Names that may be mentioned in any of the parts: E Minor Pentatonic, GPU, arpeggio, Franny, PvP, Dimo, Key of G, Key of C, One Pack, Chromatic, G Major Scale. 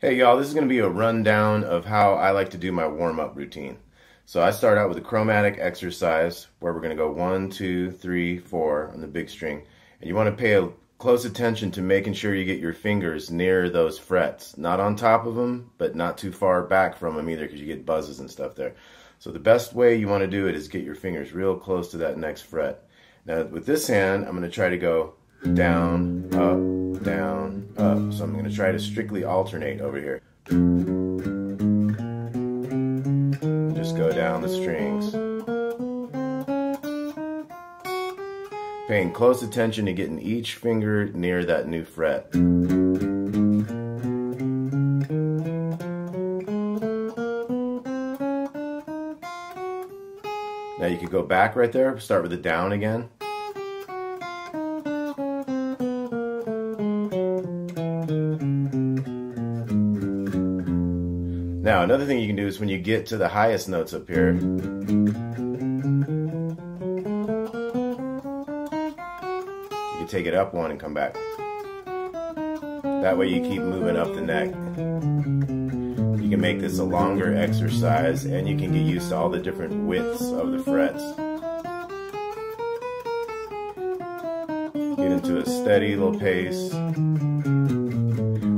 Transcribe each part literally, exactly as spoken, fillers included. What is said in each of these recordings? Hey y'all, this is going to be a rundown of how I like to do my warm-up routine. So I start out with a chromatic exercise where we're going to go one, two, three, four on the big string. And you want to pay a close attention to making sure you get your fingers near those frets. Not on top of them, but not too far back from them either because you get buzzes and stuff there. So the best way you want to do it is get your fingers real close to that next fret. Now with this hand, I'm going to try to go down, up, down, up. So I'm going to try to strictly alternate over here. Just go down the strings. Paying close attention to getting each finger near that new fret. Now you could go back right there, start with a down again. Now, another thing you can do is when you get to the highest notes up here, you can take it up one and come back. That way you keep moving up the neck. You can make this a longer exercise and you can get used to all the different widths of the frets. Get into a steady little pace.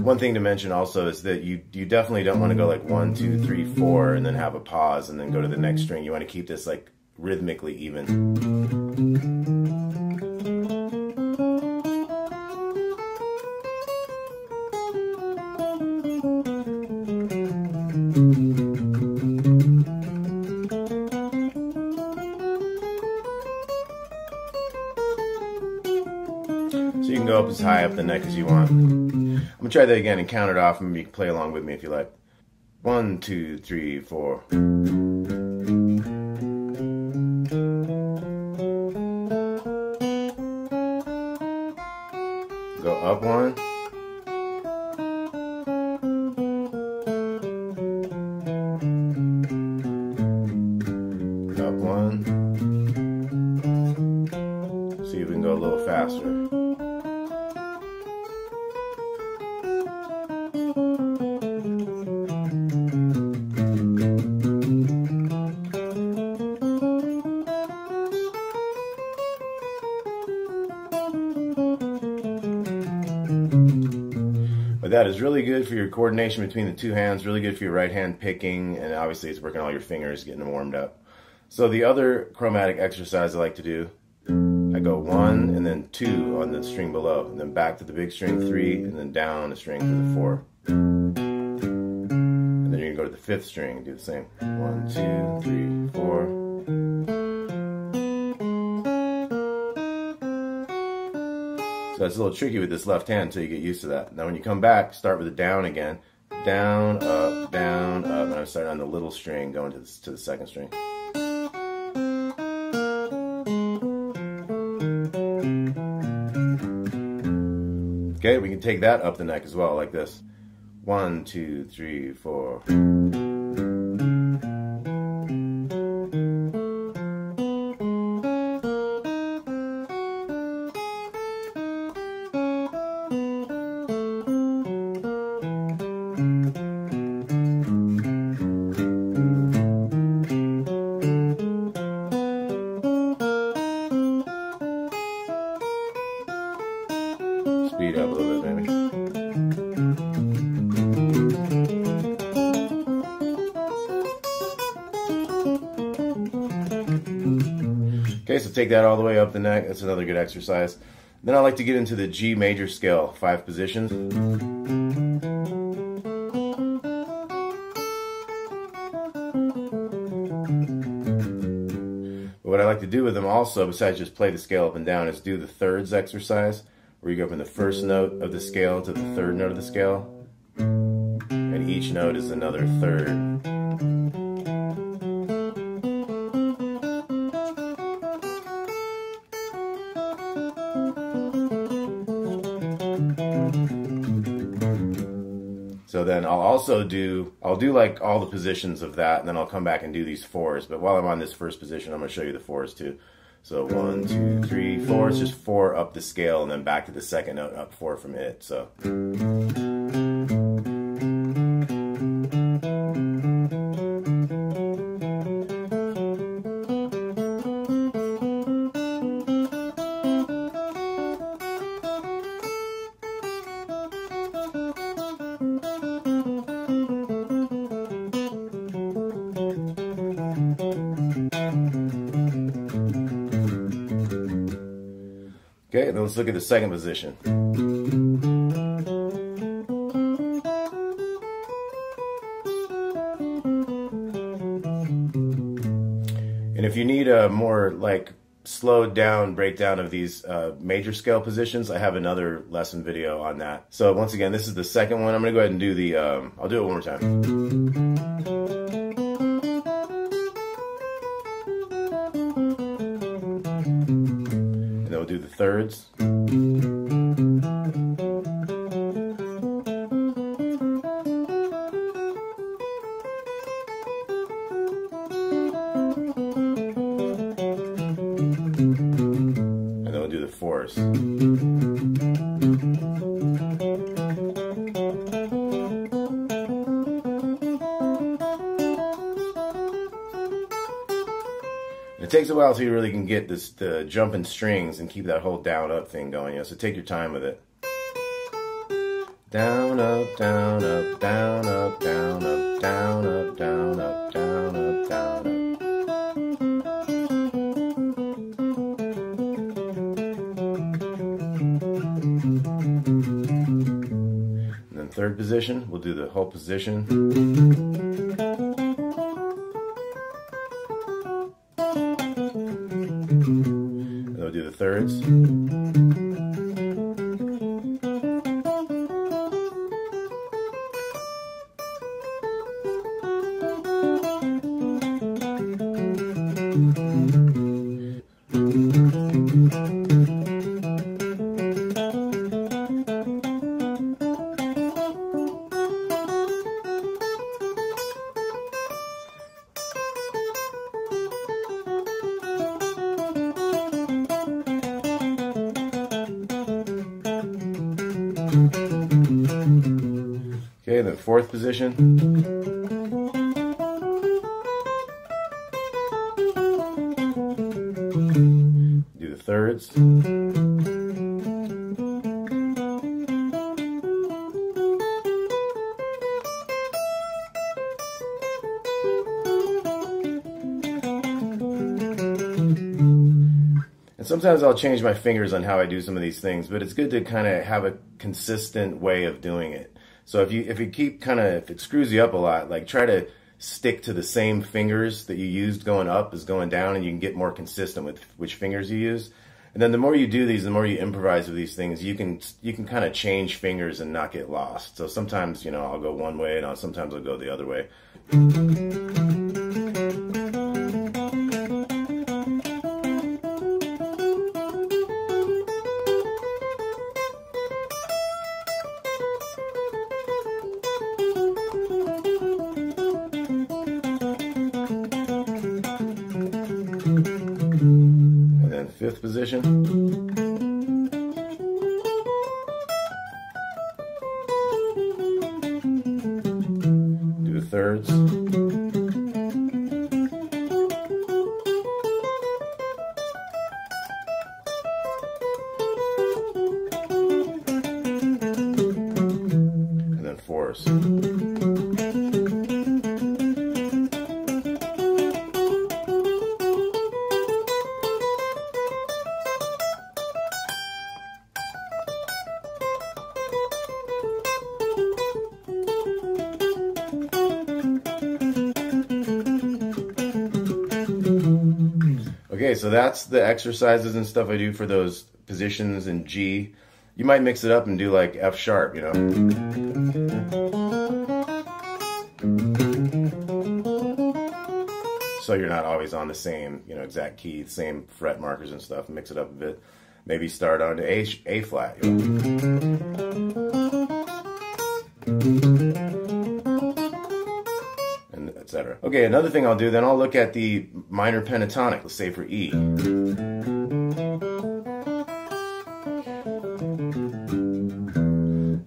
One thing to mention also is that you, you definitely don't want to go like one, two, three, four, and then have a pause and then go to the next string. You want to keep this like rhythmically even. So you can go up as high up the neck as you want. I'm gonna try that again and count it off, and you can play along with me if you like. One, two, three, four. Go up one. Up one. See if we can go a little faster. That is really good for your coordination between the two hands, really good for your right hand picking, and obviously it's working all your fingers, getting them warmed up. So the other chromatic exercise I like to do, I go one and then two on the string below, and then back to the big string three, and then down a string to the four. And then you're gonna go to the fifth string and do the same. One, two, three, four. So it's a little tricky with this left hand until you get used to that. Now when you come back, start with a down again. Down, up, down, up. And I'm starting on the little string, going to the, to the second string. Okay, we can take that up the neck as well, like this. One, two, three, four. Speed up a little bit, maybe. Okay, so take that all the way up the neck. That's another good exercise. Then I like to get into the G major scale, five positions. But what I like to do with them also, besides just play the scale up and down, is do the thirds exercise, where you go from the first note of the scale to the third note of the scale, and each note is another third. So then I'll also do, I'll do like all the positions of that, and then I'll come back and do these fours, but while I'm on this first position, I'm going to show you the fours too. So one, two, three, four. It's just four up the scale and then back to the second note, up four from it. So. Now let's look at the second position. And if you need a more like slowed down breakdown of these uh, major scale positions, I have another lesson video on that. So once again, this is the second one. I'm gonna go ahead and do the, um, I'll do it one more time. Do the thirds. And then we'll do the fours. It takes a while till you really can get this, the jumping strings and keep that whole down up thing going, you know, so take your time with it. Down up, down up, down up, down up, down up, down up, down up, down up. And then third position, we'll do the whole position. Thirds. Okay, and then fourth position. Do the thirds. Sometimes I'll change my fingers on how I do some of these things, but it's good to kind of have a consistent way of doing it. So if you if you keep kind of, if it screws you up a lot, like try to stick to the same fingers that you used going up as going down, and you can get more consistent with which fingers you use. And then the more you do these, the more you improvise with these things, you can you can kind of change fingers and not get lost. So sometimes, you know, I'll go one way, and I'll, sometimes I'll go the other way. Fifth position. Do the thirds. And then fours. Okay, so that's the exercises and stuff I do for those positions in G. You might mix it up and do like F sharp, you know. So you're not always on the same, you know, exact key, same fret markers and stuff. Mix it up a bit. Maybe start on A, A flat, you know. Etc. Okay, another thing I'll do, then I'll look at the minor pentatonic, let's say for E.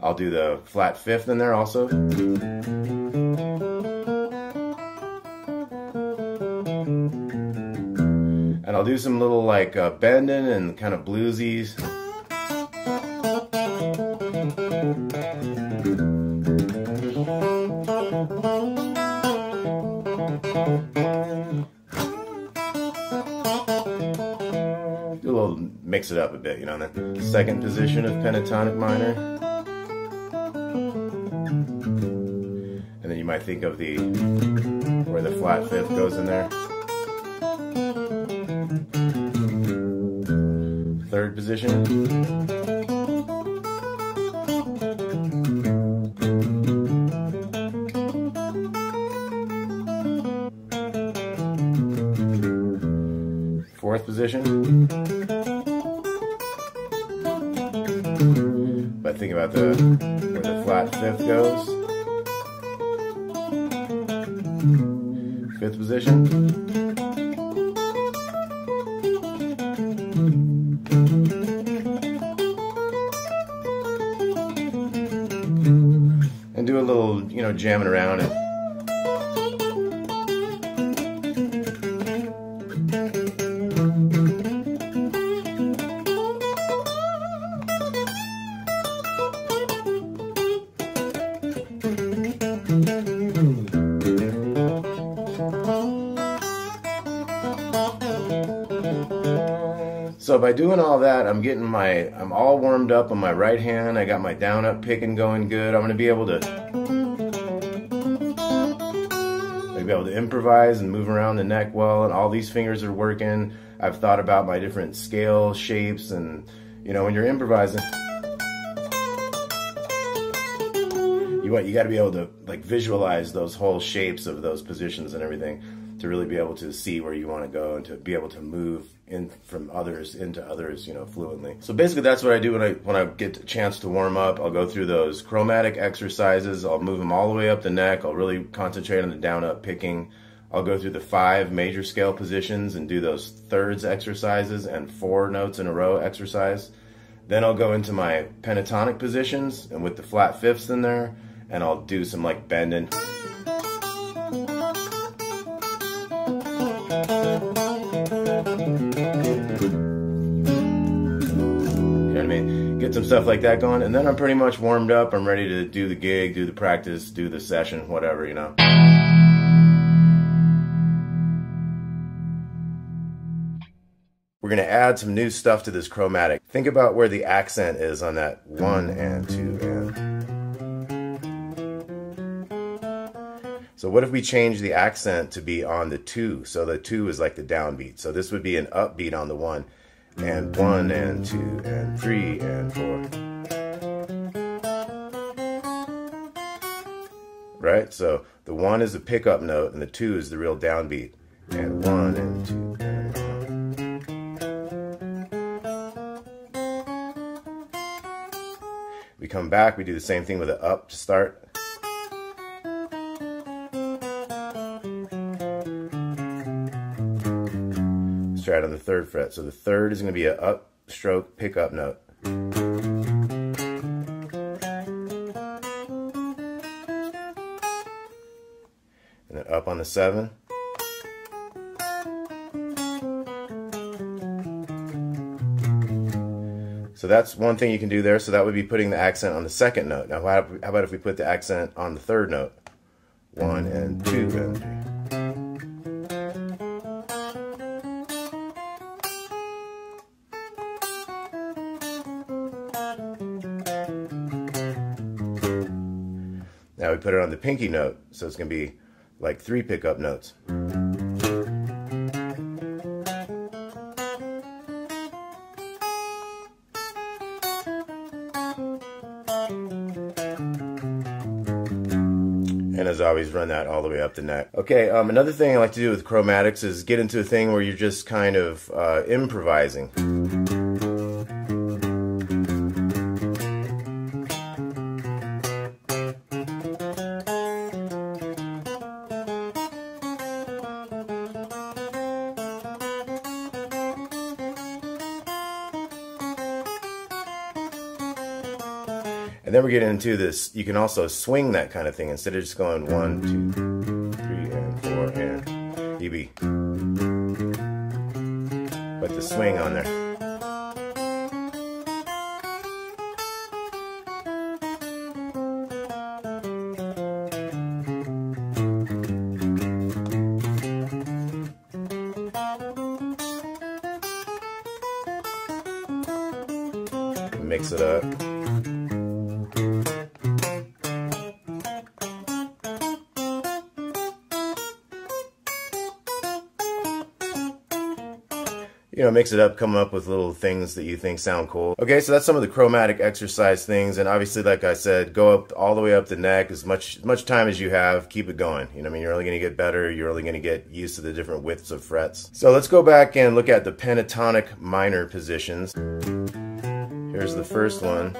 I'll do the flat fifth in there also. And I'll do some little like uh, bending and kind of bluesies. it up a bit, you know, and then the second position of pentatonic minor. And then you might think of the, where the flat fifth goes in there. Third position. Fourth position. But think about the where the flat fifth goes. Fifth position. And do a little, you know, jamming around it. So by doing all that, I'm getting my, I'm all warmed up on my right hand. I got my down up picking going good. I'm going to be able to, I'll be able to improvise and move around the neck well, and all these fingers are working. I've thought about my different scale shapes, and you know, when you're improvising, you want, you got to be able to like visualize those whole shapes of those positions and everything, to really be able to see where you want to go and to be able to move in from others into others, you know, fluently. So basically that's what I do when I when I get a chance to warm up. I'll go through those chromatic exercises. I'll move them all the way up the neck. I'll really concentrate on the down up picking. I'll go through the five major scale positions and do those thirds exercises and four notes in a row exercise. Then I'll go into my pentatonic positions and with the flat fifths in there, and I'll do some like bending. Some stuff like that going, and then I'm pretty much warmed up. I'm ready to do the gig, do the practice, do the session, whatever, you know. We're gonna add some new stuff to this chromatic. Think about where the accent is on that one and two and. So what if we change the accent to be on the two? So the two is like the downbeat. So this would be an upbeat on the one. And one and two and three and four. Right? So the one is the pickup note and the two is the real downbeat. And one and two and four. We come back, we do the same thing with the up to start. Try it on the third fret. So the third is going to be an up stroke pickup note. And then up on the seven. So that's one thing you can do there. So that would be putting the accent on the second note. Now how about if we put the accent on the third note? One and two and three. Now we put it on the pinky note, so it's going to be like three pickup notes. And as always, run that all the way up the neck. Okay, um, another thing I like to do with chromatics is get into a thing where you're just kind of uh, improvising. And then we get into this, you can also swing that kind of thing instead of just going one, two, three, and four, and E B. Put the swing on there. mix it up. You know, mix it up, come up with little things that you think sound cool. Okay, so that's some of the chromatic exercise things, and obviously, like I said, go up all the way up the neck, as much as much time as you have, keep it going. You know what I mean? You're only gonna get better, you're only gonna get used to the different widths of frets. So let's go back and look at the pentatonic minor positions. Here's the first one.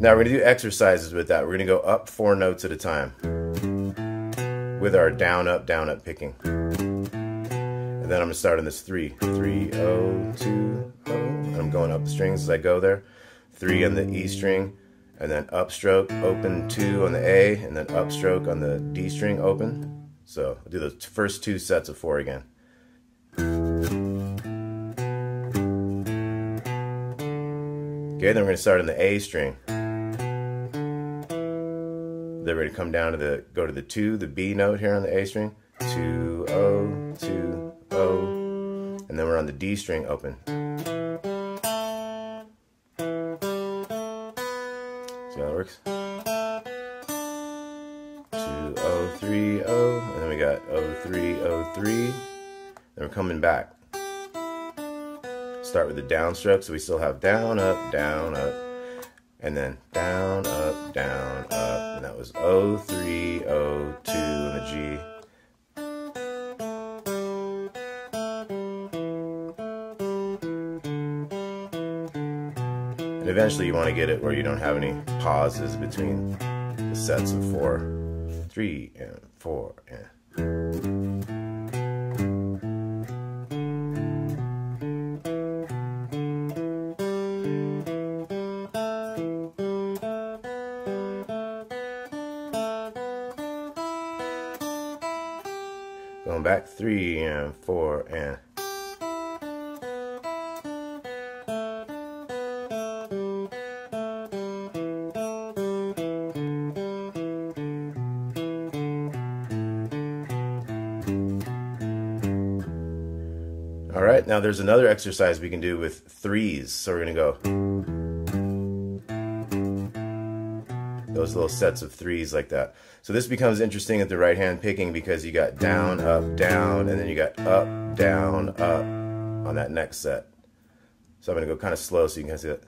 Now we're gonna do exercises with that. We're gonna go up four notes at a time, with our down, up, down, up picking. And then I'm gonna start on this three. Three, oh, two, oh. And I'm going up the strings as I go there. Three on the E string, and then upstroke, open, two on the A, and then upstroke on the D string, open. So I'll do the first two sets of four again. Okay, then we're gonna start on the A string. They're ready to come down to the, go to the two, the B note here on the A string. Two, oh, two, oh. And then we're on the D string, open. See how that works? Two, oh, three, oh. And then we got oh, three, oh, three. Then we're coming back. Start with the downstroke, so we still have down, up, down, up. And then down, up, down, up, and that was oh, three, oh, two, and the G. And eventually you want to get it where you don't have any pauses between the sets of four. Three, and four, and... Going back, three and four and. All right, now there's another exercise we can do with threes. So we're gonna go those little sets of threes like that. So this becomes interesting at the right hand picking because you got down, up, down, and then you got up, down, up on that next set. So I'm gonna go kind of slow so you can kind of see that.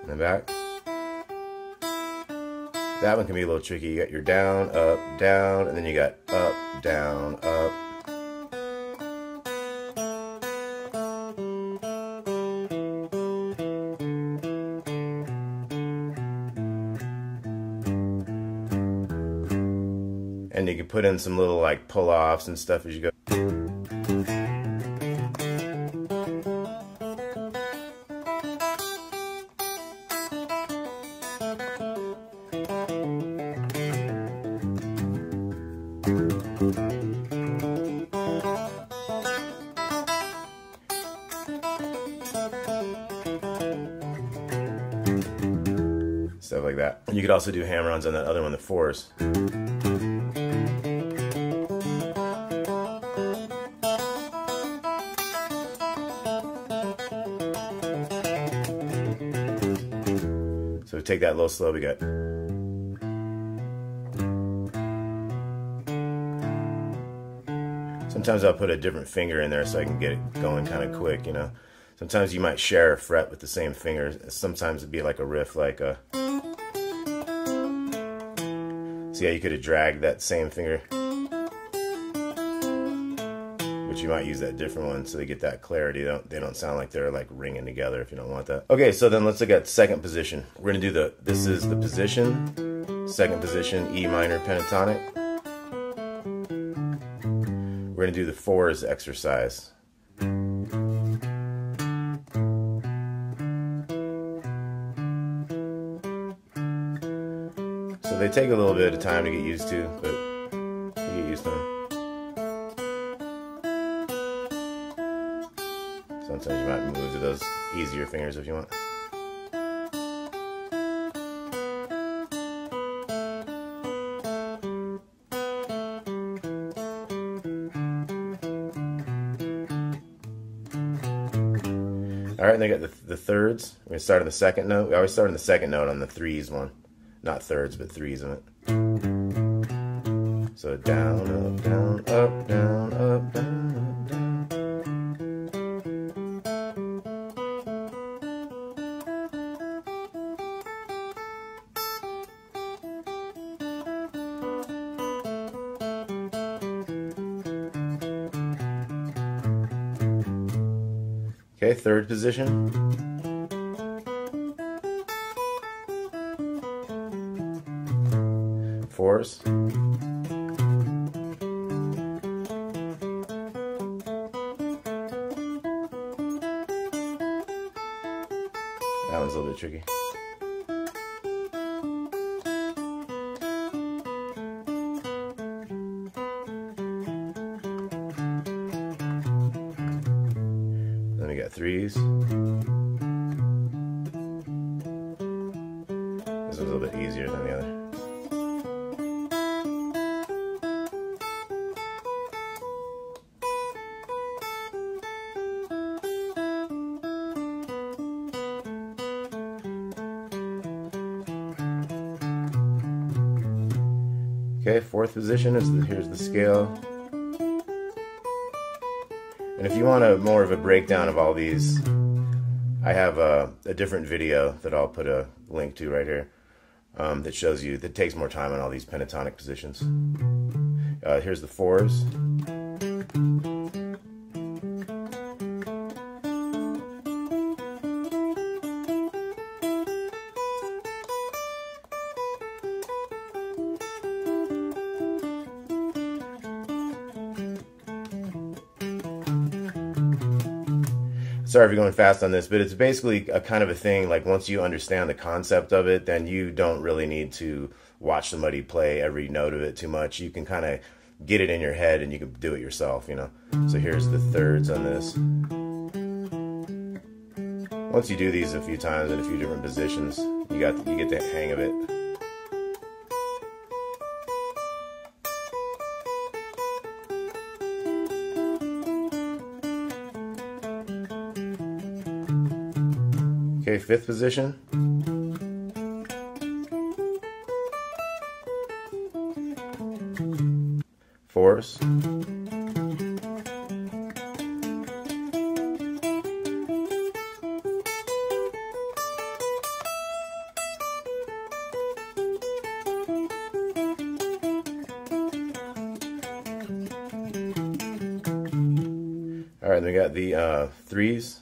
And then back. That one can be a little tricky. You got your down, up, down, and then you got up, down, up. And you can put in some little like pull-offs and stuff as you go. Stuff like that. And you could also do hammer-ons on that other one, the fours. So we take that little slow, we got. Sometimes I'll put a different finger in there so I can get it going kind of quick, you know. Sometimes you might share a fret with the same finger. Sometimes it'd be like a riff, like a... See how you could have dragged that same finger? But you might use that different one so they get that clarity. They don't, they don't sound like they're like ringing together if you don't want that. Okay, so then let's look at second position. We're gonna do the, this is the position, second position, E minor pentatonic. We're gonna do the fours exercise. They take a little bit of time to get used to, but you get used to them. Sometimes you might move to those easier fingers if you want. All right, and they got the, the thirds. We're gonna start on the second note. We always start on the second note on the threes one. Not thirds, but threes on it. So down, up, down, up, down, up, down, down. Okay, third position. Fours. That one's a little bit tricky. Then we got threes. This one's a little bit easier than the other. Okay, fourth position is the, here's the scale. And if you want a more of a breakdown of all these, I have a, a different video that I'll put a link to right here um, that shows you, that takes more time on all these pentatonic positions. Uh, here's the fours. Sorry if you're going fast on this, but it's basically a kind of a thing, like once you understand the concept of it, then you don't really need to watch somebody play every note of it too much. You can kind of get it in your head and you can do it yourself, you know. So here's the thirds on this. Once you do these a few times in a few different positions, you got you get the hang of it. Okay, fifth position. Fours. All right, then we got the uh, threes.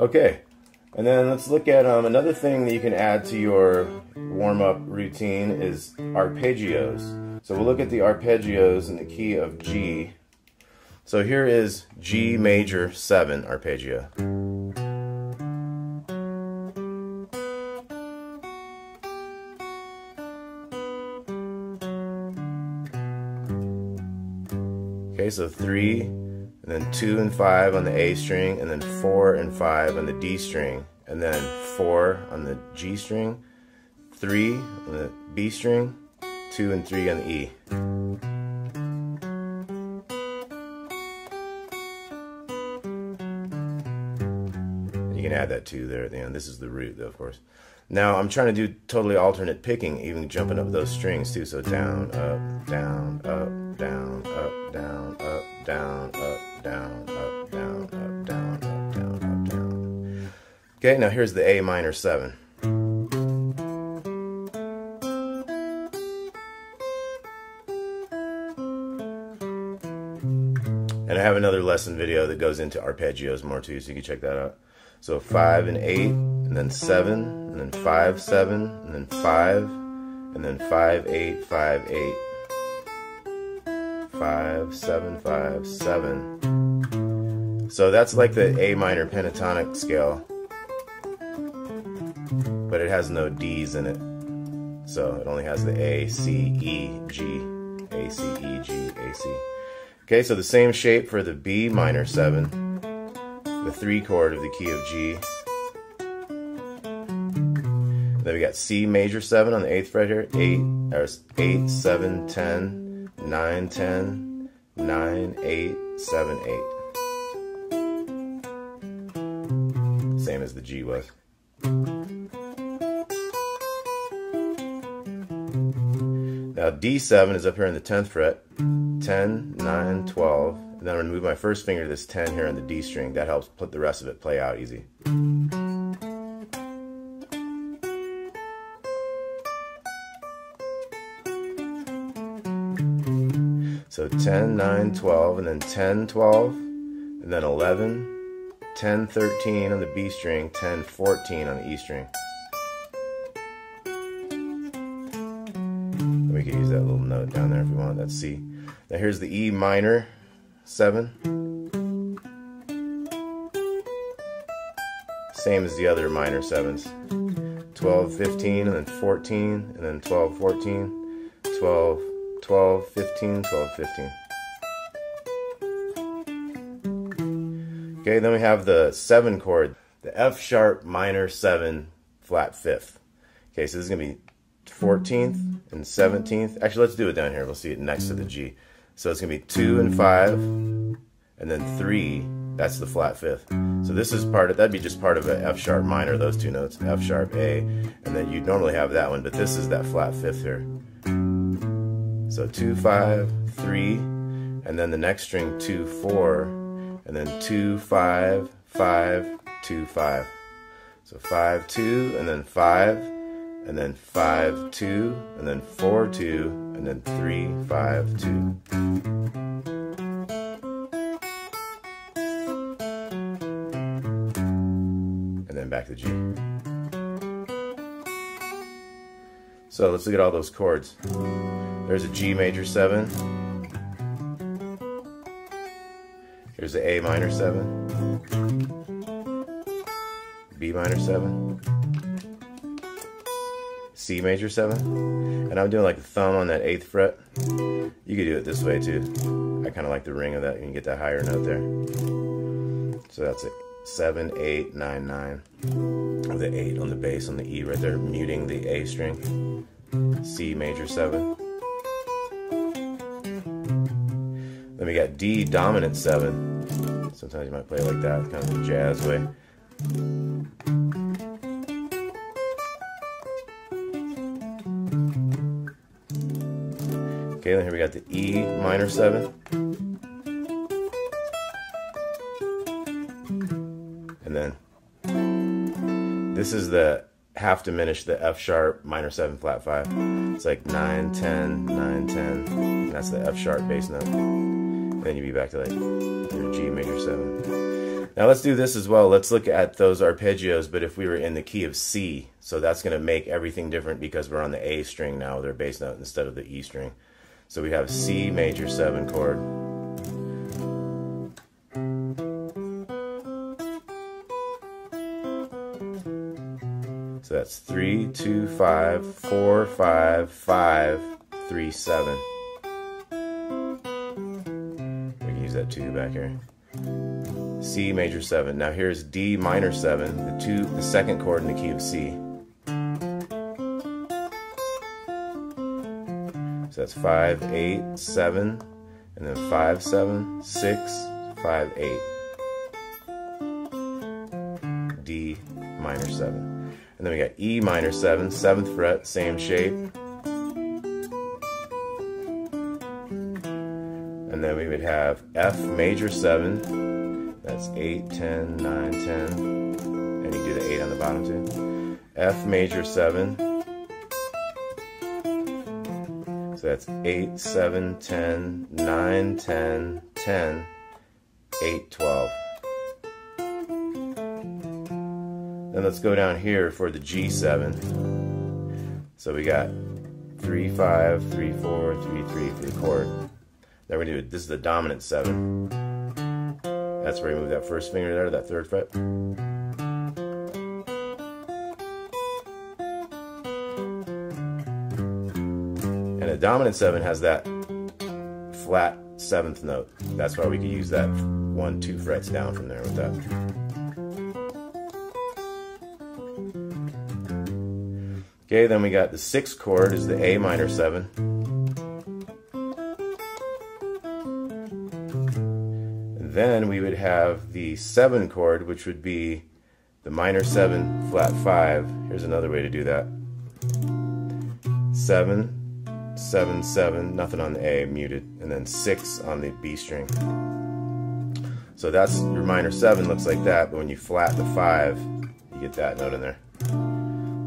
Okay, and then let's look at um, another thing that you can add to your warm-up routine is arpeggios. So we'll look at the arpeggios in the key of G. So here is G major seven arpeggio. Okay, so three, and then two and five on the A string, and then four and five on the D string, and then four on the G string, three on the B string, two and three on the E. You can add that two there at the end. This is the root though, of course. Now I'm trying to do totally alternate picking, even jumping up those strings too, so down, up, down, up, down, up, down, up, down, up, down, up, down, up, down, up, down, up, down. Okay, now here's the A minor seven. And I have another lesson video that goes into arpeggios more too, so you can check that out. So five and eight, and then seven, and then five, seven, and then five, and then five, eight, five, eight. five, seven, five, seven. So that's like the A minor pentatonic scale, but it has no D's in it. So it only has the A, C, E, G, A, C, E, G, A, C. Okay, so the same shape for the B minor seven, the three chord of the key of G. Then we got C major seven on the eighth fret here, eight, or eight, seven, ten, nine, ten, nine, eight, seven, eight. Same as the G was. Now D seven is up here in the tenth fret, ten, nine, twelve, and then I'm going to move my first finger to this ten here on the D string. That helps put the rest of it play out easy. So ten, nine, twelve, and then ten, twelve, and then eleven, ten, thirteen on the B string, ten, fourteen on the E string. We could use that little note down there if we want, that's C. Now here's the E minor seven. Same as the other minor sevens. twelve, fifteen, and then fourteen, and then twelve, fourteen, twelve, twelve, fifteen, twelve, fifteen. Okay, then we have the seven chord, the F sharp minor seven flat fifth. Okay, so this is going to be fourteenth and seventeenth. Actually, let's do it down here. We'll see it next to the G. So it's going to be two and five, and then three. That's the flat fifth. So this is part of, that'd be just part of an F sharp minor, those two notes, F sharp A, and then you'd normally have that one, but this is that flat fifth here. So two, five, three, and then the next string, two, four, and then two, five, five, two, five. So five, two, and then five, and then five, two, and then four, two, and then three, five, two. And then back to G. So let's look at all those chords. There's a G major seven. Here's an A minor seven. B minor seven. C major seven, and I'm doing like the thumb on that eighth fret. You could do it this way too. I kind of like the ring of that. You can get that higher note there. So that's it. seven, eight, nine, nine. The eight on the bass on the E right there, muting the A string. C major seven. Then we got D dominant seven. Sometimes you might play it like that, kind of a jazz way. Okay, then here we got the E minor seven, and then this is the half diminished, the F sharp minor seven flat five. It's like nine, ten, nine, ten. That's the F sharp bass note. And then you'd be back to like your G major seven. Now let's do this as well. Let's look at those arpeggios, but if we were in the key of C, so that's going to make everything different because we're on the A string now with our bass note instead of the E string. So we have C major seven chord. So that's three, two, five, four, five, five, three, seven. We can use that two back here. C major seven. Now here's D minor seven, the two, the second chord in the key of C. That's five, eight, seven, and then five, seven, six, five, eight. D minor seven. And then we got E minor seven, seventh fret, same shape. And then we would have F major seven. That's eight, ten, nine, ten. And you do the eight on the bottom too. F major seven. So that's eight, seven, ten, nine, ten, ten, eight, twelve. Then let's go down here for the G seven. So we got three, five, three, four, three, three for the chord. Then we're going to do, this is the dominant seven. That's where you move that first finger there to that third fret. And a dominant seven has that flat seventh note. That's why we could use that one, two frets down from there with that. Okay, then we got the sixth chord is the A minor seven. Then we would have the seven chord, which would be the minor seven, flat five. Here's another way to do that. Seven, seven, seven, nothing on the A, muted, and then six on the B string. So that's your minor seven, looks like that, but when you flat the five, you get that note in there.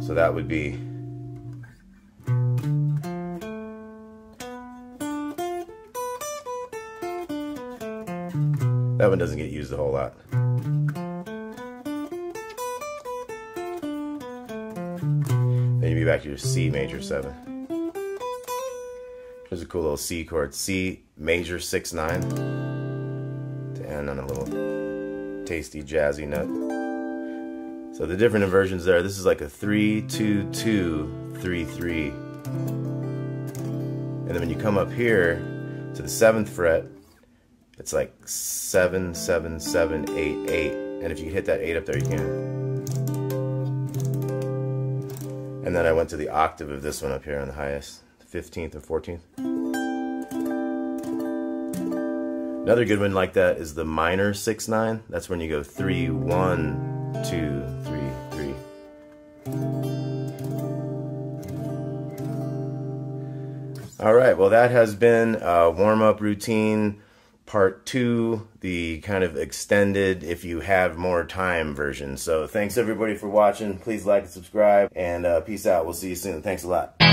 So that would be that one doesn't get used a whole lot. Then you'd be back to your C major seven. Here's a cool little C chord. C major six nine. To end on a little tasty jazzy note. So the different inversions there. This is like a three two two three three. And then when you come up here to the seventh fret, it's like seven, seven, seven, eight, eight, and if you hit that eight up there, you can. And then I went to the octave of this one up here on the highest, the fifteenth and fourteenth. Another good one like that is the minor six nine. That's when you go three, one, two, three, three. All right. Well, that has been a warm-up routine. Part two, the kind of extended, if you have more time version. So thanks everybody for watching. Please like and subscribe, and uh, peace out. We'll see you soon. Thanks a lot.